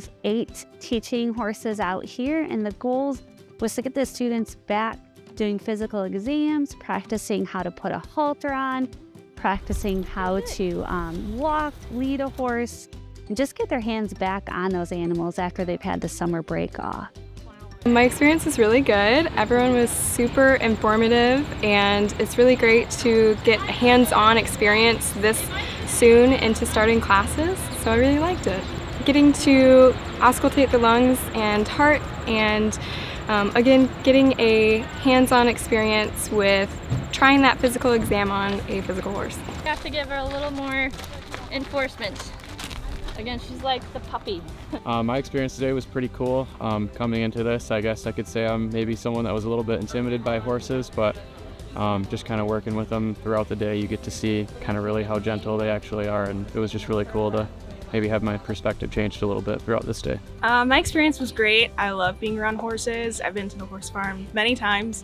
have 8 teaching horses out here, and the goals was to get the students back doing physical exams, practicing how to put a halter on, practicing how to walk, lead a horse, and just get their hands back on those animals after they've had the summer break off. My experience was really good. Everyone was super informative, and it's really great to get hands-on experience this soon into starting classes, so I really liked it. Getting to auscultate the lungs and heart, and again, getting a hands-on experience with trying that physical exam on a physical horse. You have to give her a little more enforcement. Again, she's like the puppy. My experience today was pretty cool. Coming into this, I guess I could say I'm maybe someone that was a little bit intimidated by horses, but just kind of working with them throughout the day, you get to see kind of really how gentle they actually are, and it was just really cool to maybe have my perspective changed a little bit throughout this day. My experience was great. I love being around horses. I've been to the horse farm many times,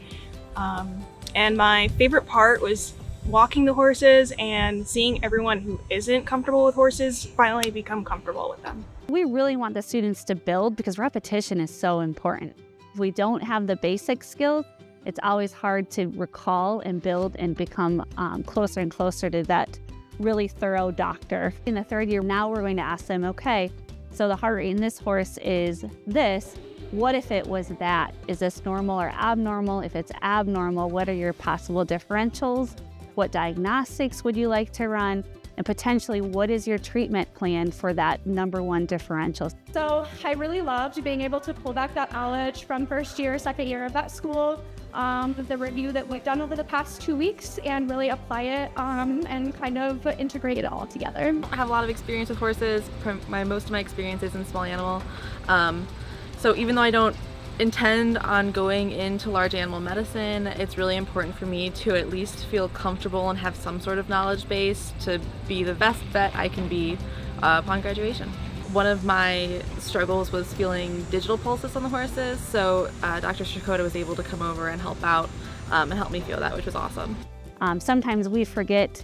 and my favorite part was walking the horses and seeing everyone who isn't comfortable with horses finally become comfortable with them. We really want the students to build, because repetition is so important. If we don't have the basic skills, it's always hard to recall and build and become closer and closer to that really thorough doctor. In the third year, now we're going to ask them, okay, so the heart rate in this horse is this. What if it was that? Is this normal or abnormal? If it's abnormal, what are your possible differentials? What diagnostics would you like to run? And potentially, what is your treatment plan for that #1 differential? So I really loved being able to pull back that knowledge from first year, second year of that school, the review that we've done over the past 2 weeks, and really apply it and kind of integrate it all together. I have a lot of experience with horses. Most of my experience is in small animal. So even though I don't intend on going into large animal medicine, it's really important for me to at least feel comfortable and have some sort of knowledge base to be the best vet I can be upon graduation. One of my struggles was feeling digital pulses on the horses, so Dr. Shikoda was able to come over and help out and help me feel that, which was awesome. Sometimes we forget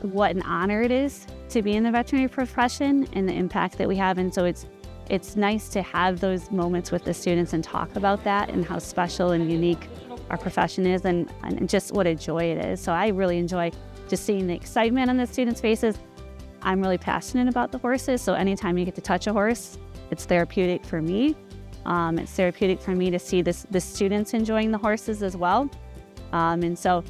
what an honor it is to be in the veterinary profession and the impact that we have, and so it's nice to have those moments with the students and talk about that and how special and unique our profession is, and just what a joy it is. So I really enjoy just seeing the excitement on the students' faces. I'm really passionate about the horses, so anytime you get to touch a horse, it's therapeutic for me. It's therapeutic for me to see the students enjoying the horses as well. And so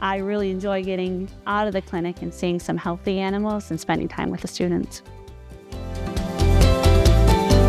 I really enjoy getting out of the clinic and seeing some healthy animals and spending time with the students.